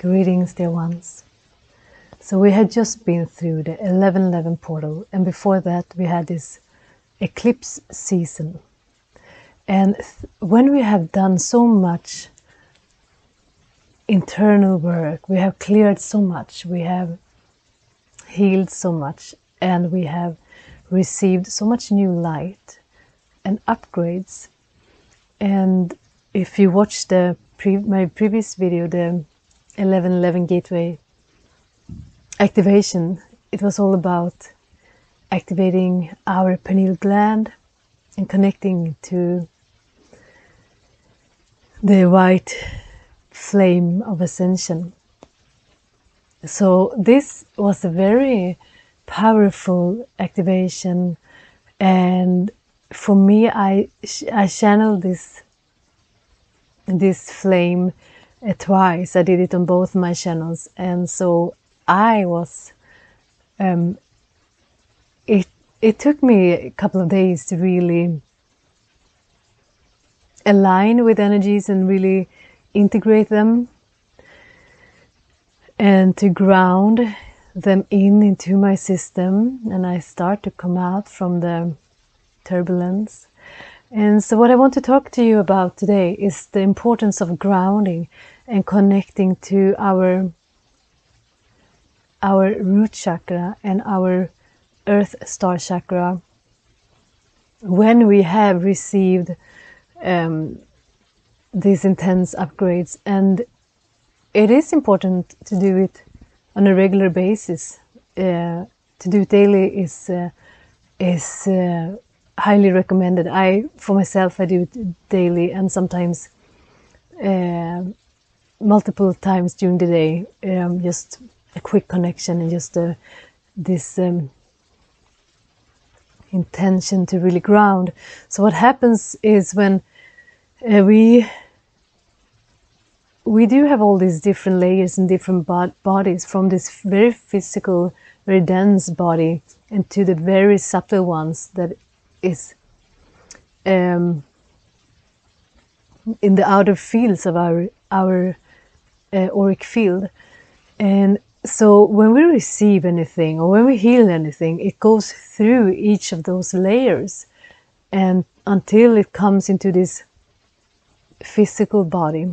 Greetings, dear ones. So we had just been through the 1111 portal, and before that we had this eclipse season. And when we have done so much internal work, we have cleared so much, we have healed so much, and we have received so much new light and upgrades. And if you watch the my previous video, the 1111 gateway activation, it was all about activating our pineal gland and connecting to the white flame of ascension. So this was a very powerful activation, and for me, I channeled this flame twice. I did it on both my channels, and so I was it took me a couple of days to really align with energies and really integrate them and to ground them into my system, and I start to come out from the turbulence. And so what I want to talk to you about today is the importance of grounding and connecting to our root chakra and our earth star chakra when we have received these intense upgrades. And it is important to do it on a regular basis. To do it daily is highly recommended. For myself, I do it daily, and sometimes multiple times during the day, just a quick connection and just this intention to really ground. So what happens is when we do have all these different layers and different bodies, from this very physical, very dense body and to the very subtle ones that is in the outer fields of our auric field. And so when we receive anything or when we heal anything, it goes through each of those layers and until it comes into this physical body.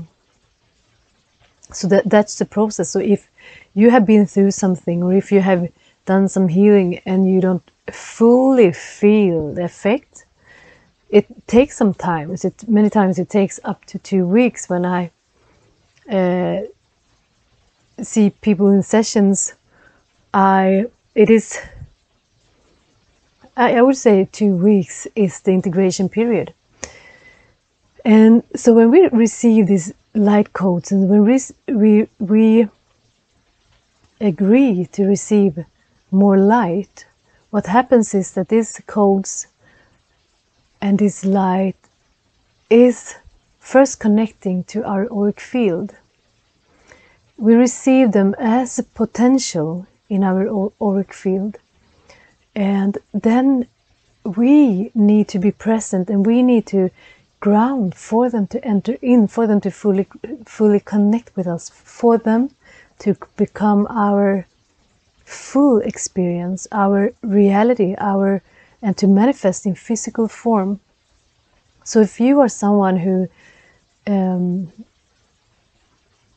So that's the process. So if you have been through something, or if you have done some healing and you don't fully feel the effect, it takes some time. Many times it takes up to 2 weeks. When I see people in sessions, I would say 2 weeks is the integration period. And so when we receive these light codes, and when we agree to receive more light, what happens is that these codes and this light is first connecting to our auric field. We receive them as a potential in our auric field, and then we need to be present and we need to ground for them to enter in, for them to fully connect with us, for them to become our full experience, our reality, and to manifest in physical form. So if you are someone who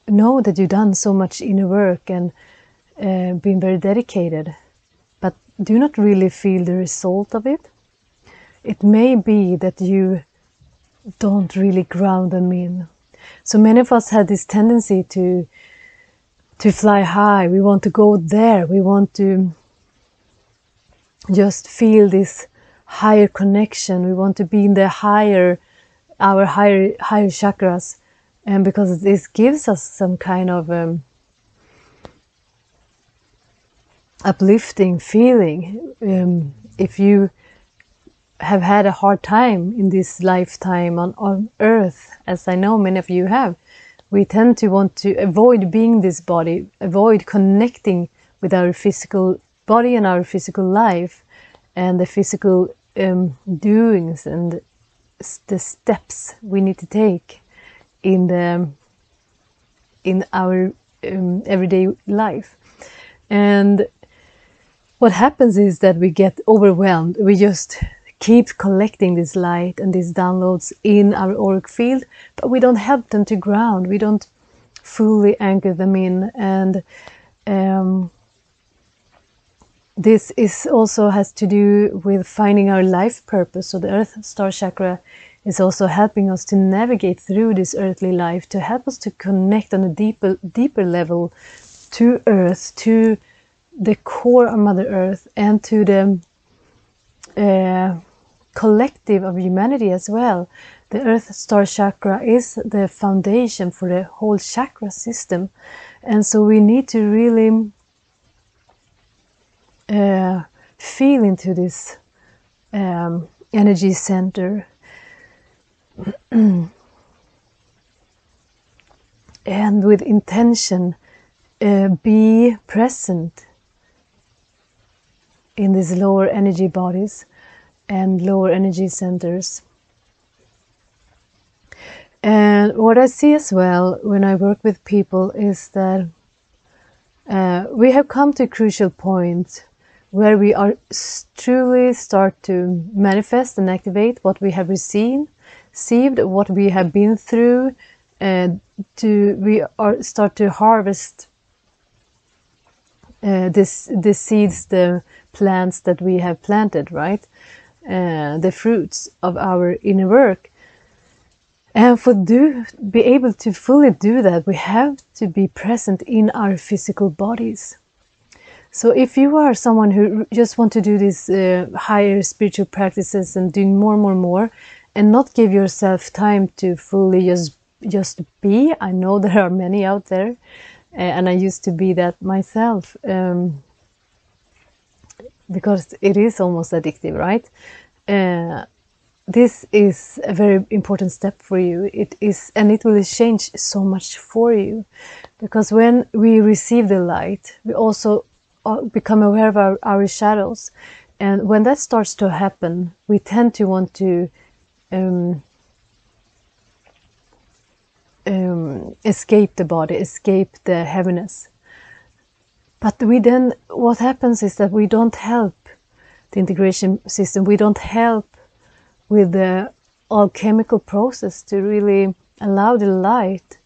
know that you've done so much inner work and been very dedicated, but do not really feel the result of it, it may be that you don't really ground them in. So many of us had this tendency to fly high. We want to go there. We want to just feel this higher connection. We want to be in the higher chakras, and because this gives us some kind of uplifting feeling. If you have had a hard time in this lifetime on earth, as I know many of you have, we tend to want to avoid being this body, avoid connecting with our physical body and our physical life and the physical doings and the steps we need to take in our everyday life. And what happens is that we get overwhelmed. We just keep collecting this light and these downloads in our auric field, but we don't help them to ground. We don't fully anchor them in. And this is also has to do with finding our life purpose. So the Earth Star Chakra is also helping us to navigate through this earthly life, to help us to connect on a deeper level to Earth, to the core of Mother Earth, and to the collective of humanity as well. The Earth Star Chakra is the foundation for the whole chakra system, and so we need to really feel into this energy center. And with intention, be present in these lower energy bodies and lower energy centers. And what I see as well when I work with people is that we have come to a crucial point where we are truly start to manifest and activate what we have received, what we have been through, and we start to harvest the seeds, the plants that we have planted, right? The fruits of our inner work. And be able to fully do that, we have to be present in our physical bodies. So if you are someone who just want to do these higher spiritual practices and doing more and not give yourself time to fully just be, I know there are many out there, and I used to be that myself, because it is almost addictive, right? This is a very important step for you. It is, and it will change so much for you, because when we receive the light, we also become aware of our shadows. And when that starts to happen, we tend to want to escape the body, escape the heaviness. But what happens is that we don't help the integration system. We don't help with the alchemical process to really allow the light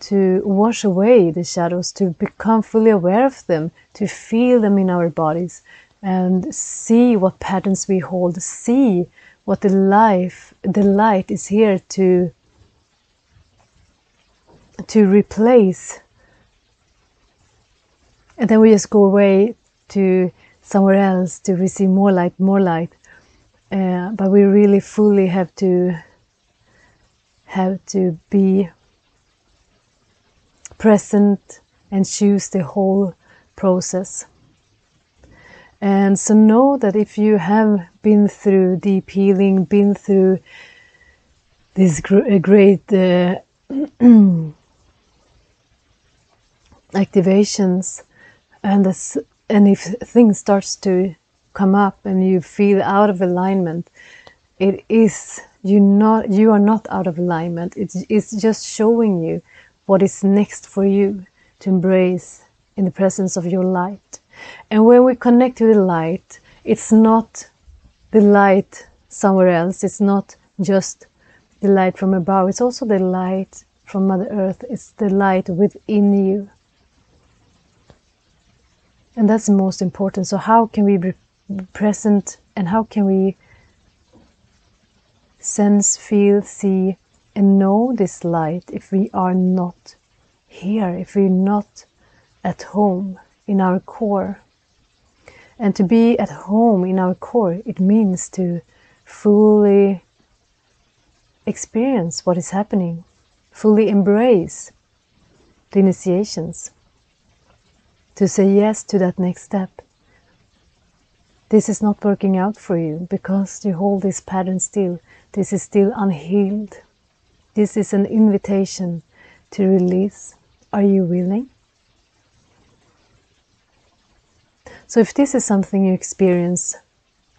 to wash away the shadows, to become fully aware of them, to feel them in our bodies and see what patterns we hold, see what the light is here to replace. And then we just go away to somewhere else to receive more light. But we really fully have to be present and choose the whole process. And so know that if you have been through deep healing, been through this great activations, and if things starts to come up and you feel out of alignment, it is you are not out of alignment. It's just showing you what is next for you to embrace in the presence of your light. And when we connect to the light, it's not the light somewhere else, it's not just the light from above, it's also the light from Mother Earth, it's the light within you. And that's the most important. So how can we be present, and how can we sense, feel, see and know this light if we are not here, if we're not at home in our core? And to be at home in our core, it means to fully experience what is happening, fully embrace the initiations, to say yes to that next step. This is not working out for you because you hold this pattern still. This is still unhealed. This is an invitation to release. Are you willing? So if this is something you experience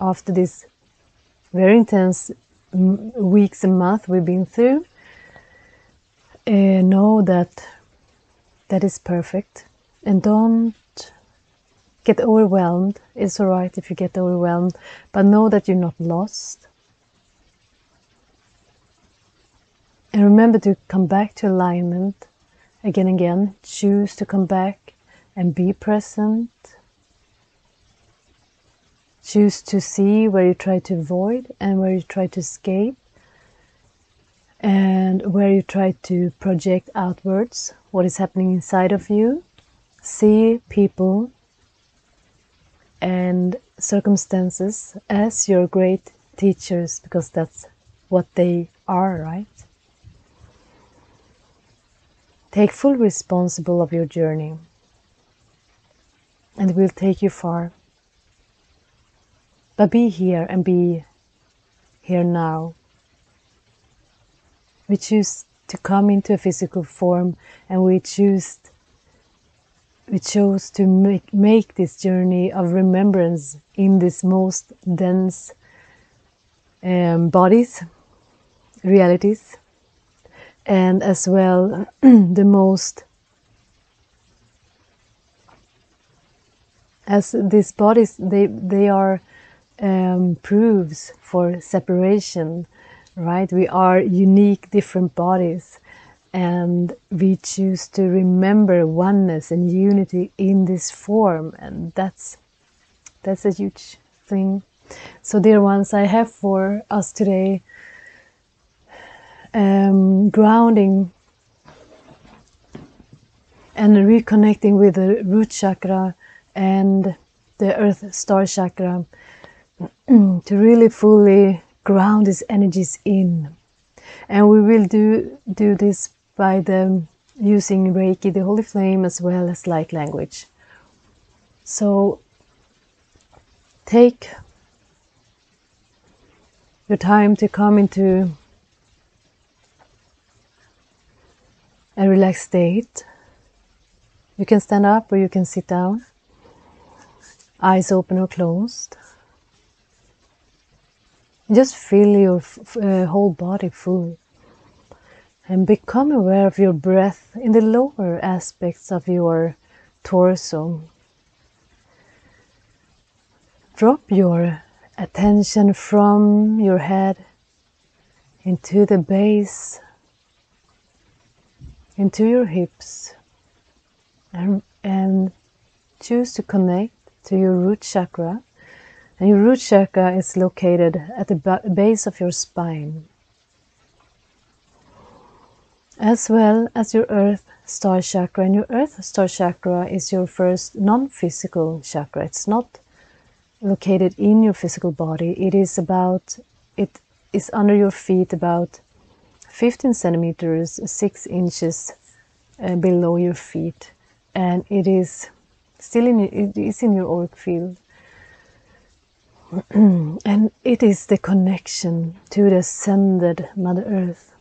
after this very intense weeks and months we've been through, know that that is perfect. And don't get overwhelmed. It's all right if you get overwhelmed, but know that you're not lost. And remember to come back to alignment again and again. Choose to come back and be present. Choose to see where you try to avoid and where you try to escape, and where you try to project outwards what is happening inside of you. See people and circumstances as your great teachers, because that's what they are, right? Take full responsibility of your journey, and it will take you far. But be here and be here now. We choose to come into a physical form, and we chose to make this journey of remembrance in this most dense bodies, realities, and as well the most, as these bodies they are proofs for separation, right? We are unique, different bodies, and we choose to remember oneness and unity in this form, and that's a huge thing. So, dear ones, I have for us today grounding and reconnecting with the root chakra and the earth star chakra to really fully ground these energies in. And we will do this by using Reiki, the Holy Flame, as well as light language. So take your time to come into a relaxed state. You can stand up or you can sit down, eyes open or closed. Just feel your whole body full, and become aware of your breath in the lower aspects of your torso. Drop your attention from your head into the base, into your hips, and choose to connect to your root chakra. And your root chakra is located at the base of your spine, as well as your earth star chakra. And your earth star chakra is your first non-physical chakra. It's not located in your physical body. It is under your feet, about 15 centimeters, 6 inches below your feet, and it is still in your auric field. And it is the connection to the ascended Mother Earth,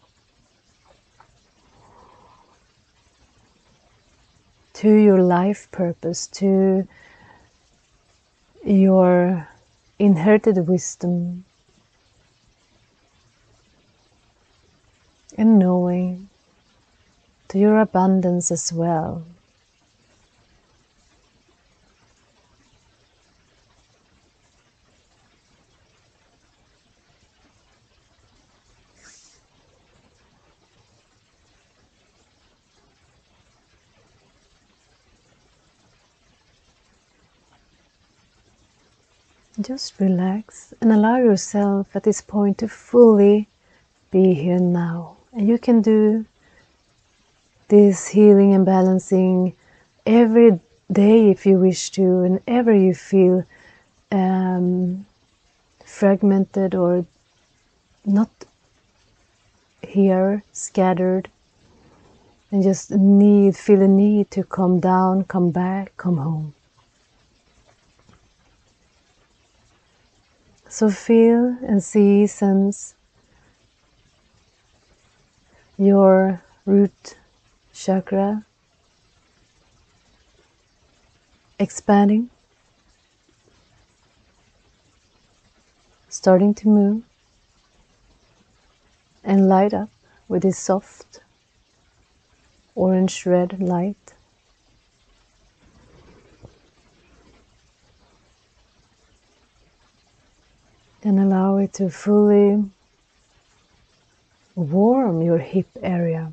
to your life purpose, to your inherited wisdom and knowing, to your abundance as well. Just relax and allow yourself at this point to fully be here now. And you can do this healing and balancing every day if you wish to, whenever you feel fragmented or not here, scattered, and just feel the need to come down, come back, come home. So feel and see, sense your root chakra expanding, starting to move and light up with this soft orange red light. to fully warm your hip area,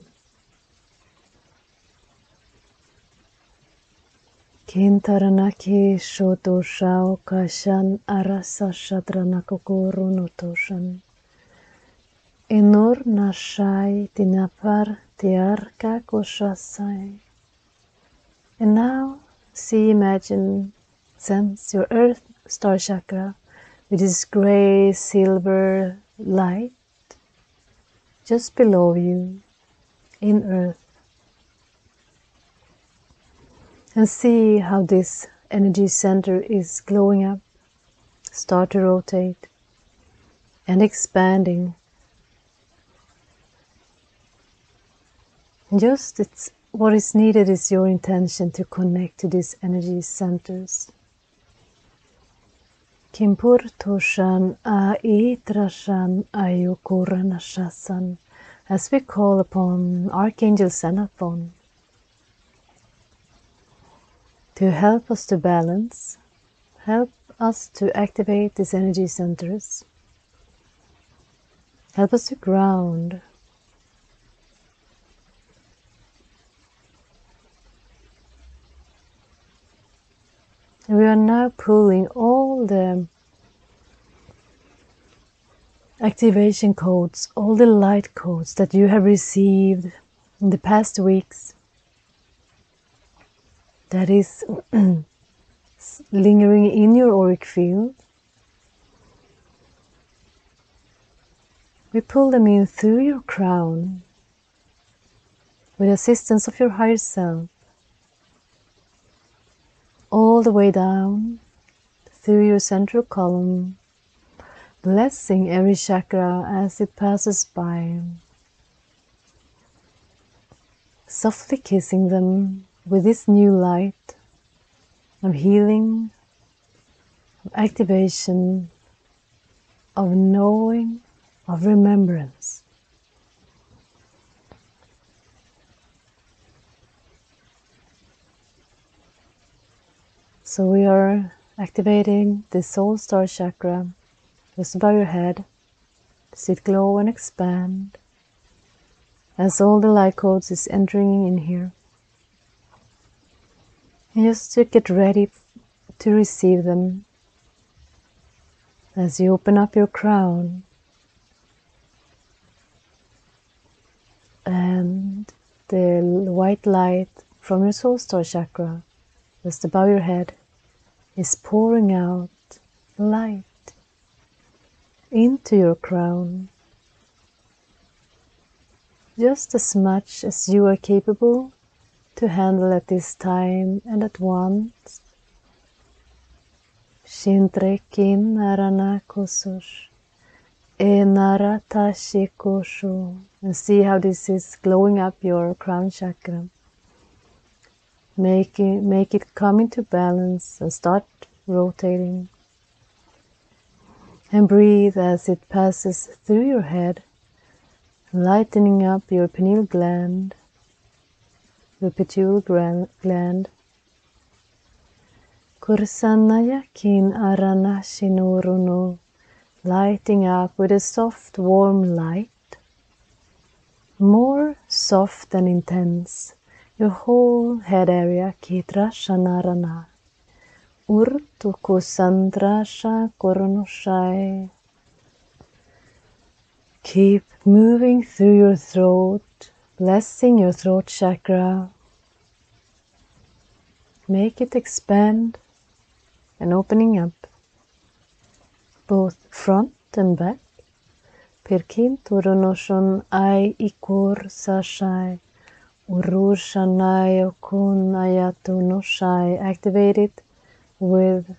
Kintaranaki shoto shao kashan arasa shatranakokoro notoshan enor nashai tinapar tiarka koshasai. And now see, imagine, sense your earth star chakra with this gray silver light just below you in earth, and see how this energy center is glowing up. Start to rotate and expanding. Just what is needed is your intention to connect to these energy centers. Kimpur toshan aitrashan ayukuranashasan, as we call upon Archangel Sanaphon to help us to balance, help us to activate these energy centers, help us to ground. And we are now pulling all the activation codes, all the light codes that you have received in the past weeks, that is lingering in your auric field. We pull them in through your crown with assistance of your higher self, all the way down through your central column, blessing every chakra as it passes by, softly kissing them with this new light of healing, of activation, of knowing, of remembrance. So we are activating the soul star chakra just above your head. See it glow and expand as all the light codes is entering in here. And just to get ready to receive them as you open up your crown and the white light from your soul star chakra just above your head is pouring out light into your crown just as much as you are capable to handle at this time and at once. Shintrekin aranakosush enaratashikoshu. And see how this is glowing up your crown chakra. Make it come into balance and start rotating. And breathe as it passes through your head, lightening up your pineal gland, the pituitary gland. Kursanayakin aranashinoruno, lighting up with a soft, warm light, more soft and intense, your whole head area. Kitrashanarana urtukusandrasha koronoshai. Keep moving through your throat, blessing your throat chakra. Make it expand and opening up, both front and back. Pirkin turunoshon ai ikur sashai urushanai okunayatunoshai. Activate it with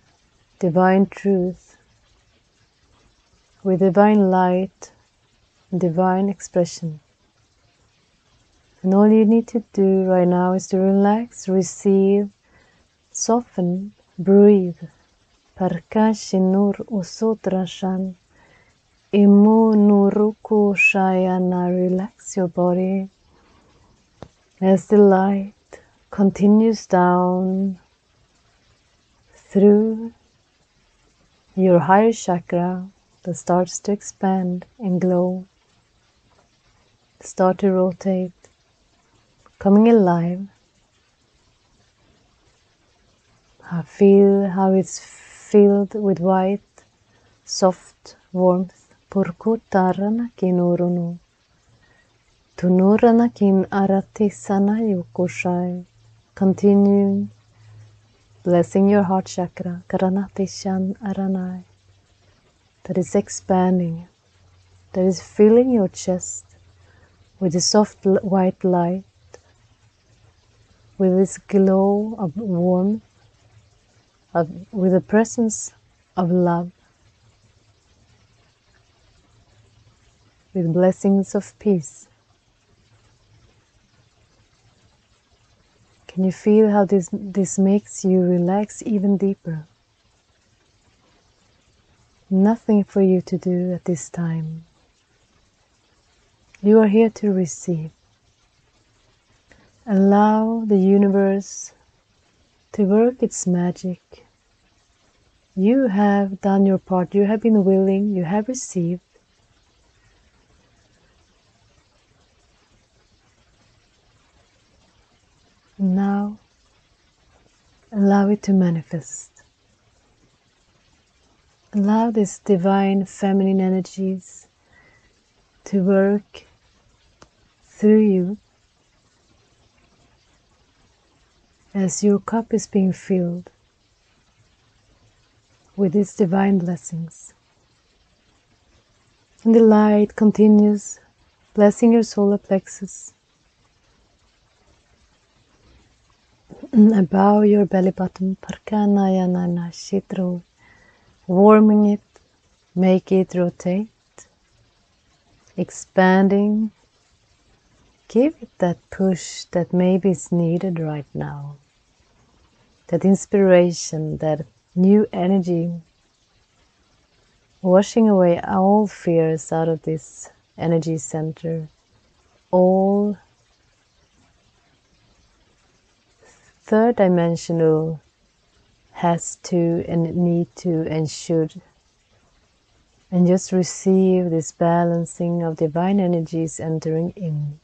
divine truth, with divine light, divine expression. And all you need to do right now is to relax, receive, soften, breathe. Parkashinur usutrashan imunuruku shayana. Relax your body as the light continues down through your higher chakra, that starts to expand and glow, start to rotate, coming alive. I feel how it's filled with white, soft warmth. Purkutarana kinurunu, tunurana kin aratisana yukushai. Continuing, blessing your heart chakra, karanatishan aranai. That is expanding, that is filling your chest with the soft white light, with this glow of warmth, with the presence of love, with blessings of peace. Can you feel how this makes you relax even deeper? Nothing for you to do at this time. You are here to receive. Allow the universe to work its magic. You have done your part. You have been willing. You have received. Now, allow it to manifest. Allow these divine feminine energies to work through you as your cup is being filled with these divine blessings. And the light continues blessing your solar plexus. Above your belly button, parkanayanana shitro, warming it, make it rotate, expanding. Give it that push that maybe is needed right now, that inspiration, that new energy, washing away all fears out of this energy center, all third dimensional has to and need to and should, and just receive this balancing of divine energies entering in.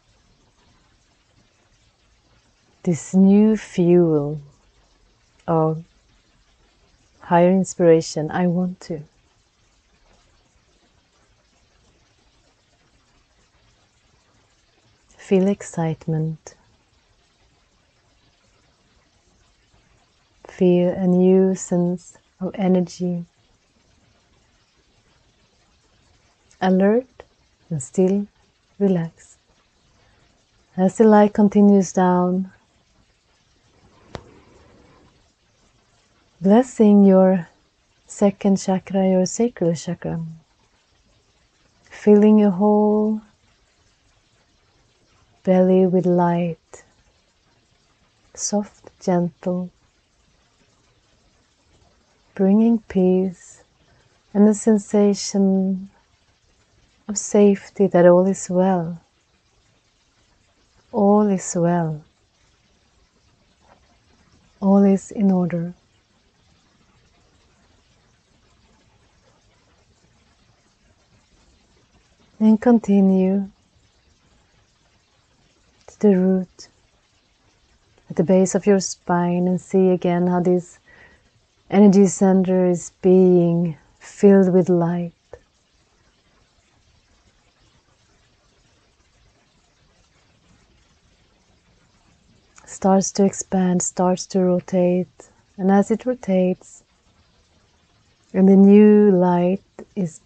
This new fuel of higher inspiration, I want to. Feel excitement. Feel a new sense of energy, alert and still relaxed. As the light continues down, blessing your second chakra, your sacral chakra, filling your whole belly with light, soft, gentle, bringing peace and the sensation of safety that all is well. All is well. All is in order. And continue to the root at the base of your spine and see again how these energy center is being filled with light. Starts to expand, starts to rotate, and as it rotates, and the new light is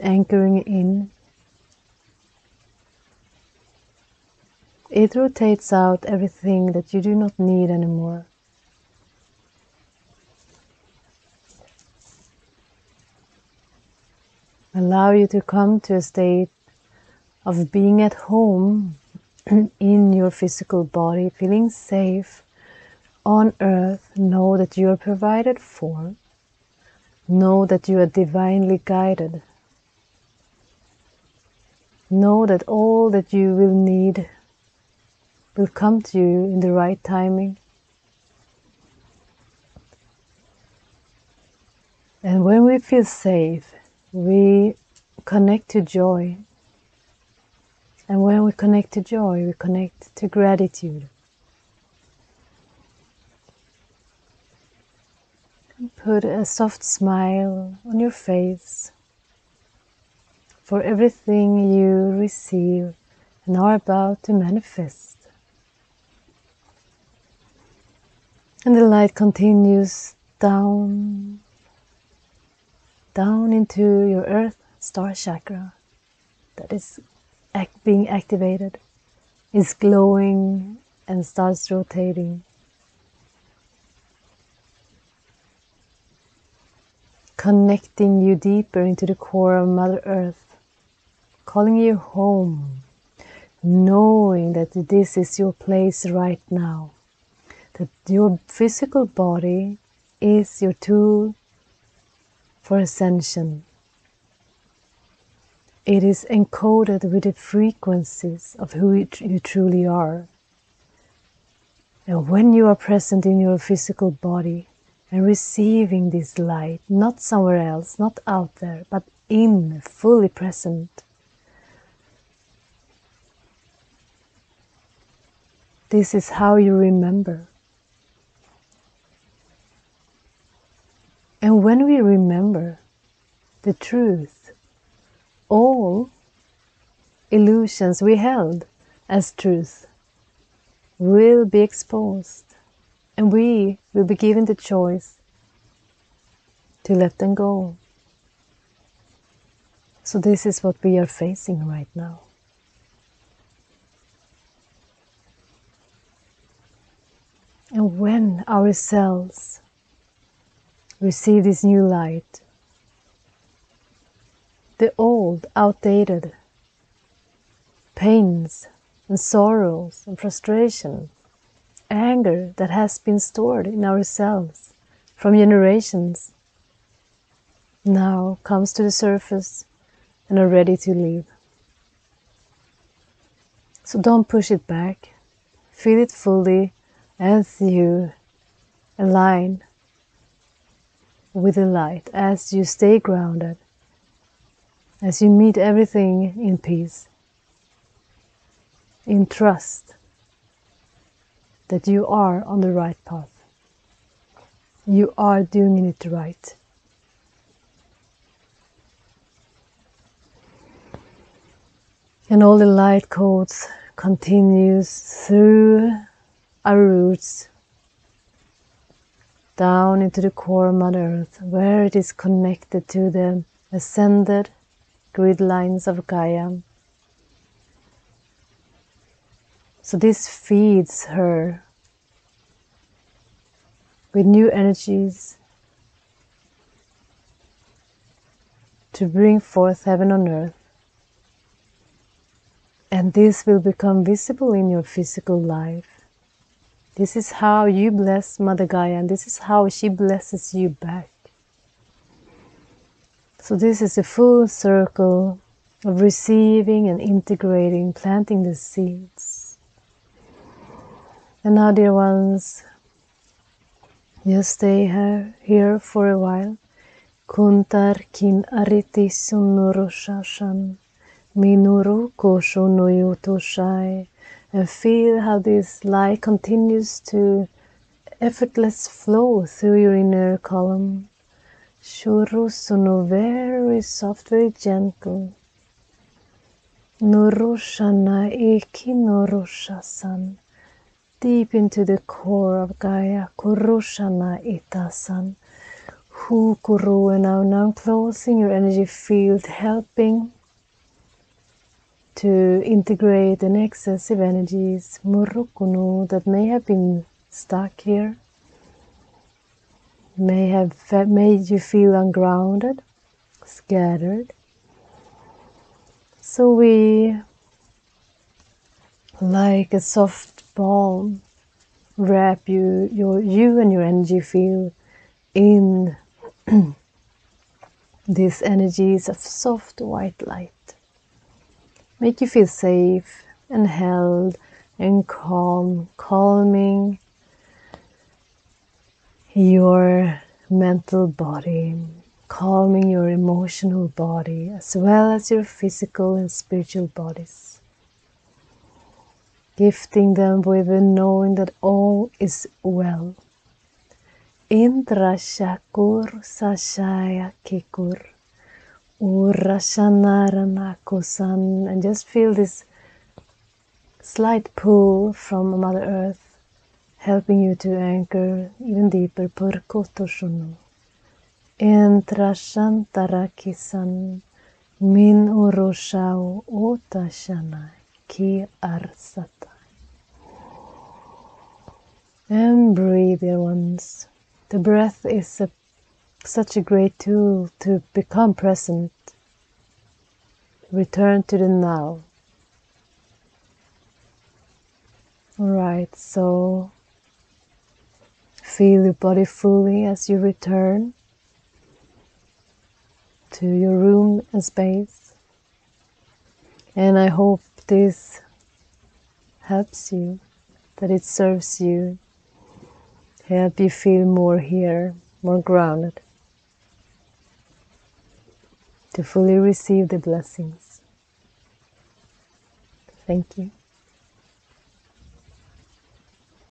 anchoring in, it rotates out everything that you do not need anymore. Allow you to come to a state of being at home in your physical body, feeling safe on earth. Know that you are provided for. Know that you are divinely guided. Know that all that you will need will come to you in the right timing. And when we feel safe, we connect to joy. And when we connect to joy, we connect to gratitude. And put a soft smile on your face for everything you receive and are about to manifest. And the light continues down, down into your earth star chakra that is being activated, is glowing and starts rotating. Connecting you deeper into the core of Mother Earth, calling you home, knowing that this is your place right now. That your physical body is your tool for ascension. It is encoded with the frequencies of who you truly are. And when you are present in your physical body and receiving this light, not somewhere else, not out there, but in, fully present, this is how you remember. And when we remember the truth, all illusions we held as truth will be exposed, and we will be given the choice to let them go. So this is what we are facing right now. And when our cells receive this new light, the old, outdated pains and sorrows and frustration, anger that has been stored in ourselves from generations, now comes to the surface and are ready to leave. So don't push it back, feel it fully as you align with the light, as you stay grounded, as you meet everything in peace, in trust that you are on the right path, you are doing it right. And all the light codes continues through our roots, down into the core of Mother Earth, where it is connected to the ascended grid lines of Gaia. So this feeds her with new energies to bring forth heaven on earth. And this will become visible in your physical life. This is how you bless Mother Gaia, and this is how she blesses you back. So this is a full circle of receiving and integrating, planting the seeds. And now, dear ones, just stay here for a while. Kuntar kin ariti sunuru shashan, minuru kosho no yotoshai. And feel how this light continues to effortless flow through your inner column. Shurusuno, very soft, very gentle. Norushana eki norushasan. Deep into the core of Gaia. Kurushana itasan. Hu kuru. And now closing your energy field, helping to integrate the excessive energies, murukunu, that may have been stuck here, may have made you feel ungrounded, scattered. So we, like a soft balm, wrap you and your energy field in these energies of soft white light. Make you feel safe and held and calm, calming your mental body, calming your emotional body as well as your physical and spiritual bodies, gifting them with the knowing that all is well. Indra shakur sashaya kikur urashanarana kusan, and just feel this slight pull from Mother Earth, helping you to anchor even deeper. Purkotoshunu entrashantarakisan min urushau otashana ki arsata. And breathe, dear ones. The breath is such a great tool to become present, return to the now. Alright, so feel your body fully as you return to your room and space. And I hope this helps you, that it serves you, help you feel more here, more grounded, to fully receive the blessings. Thank you.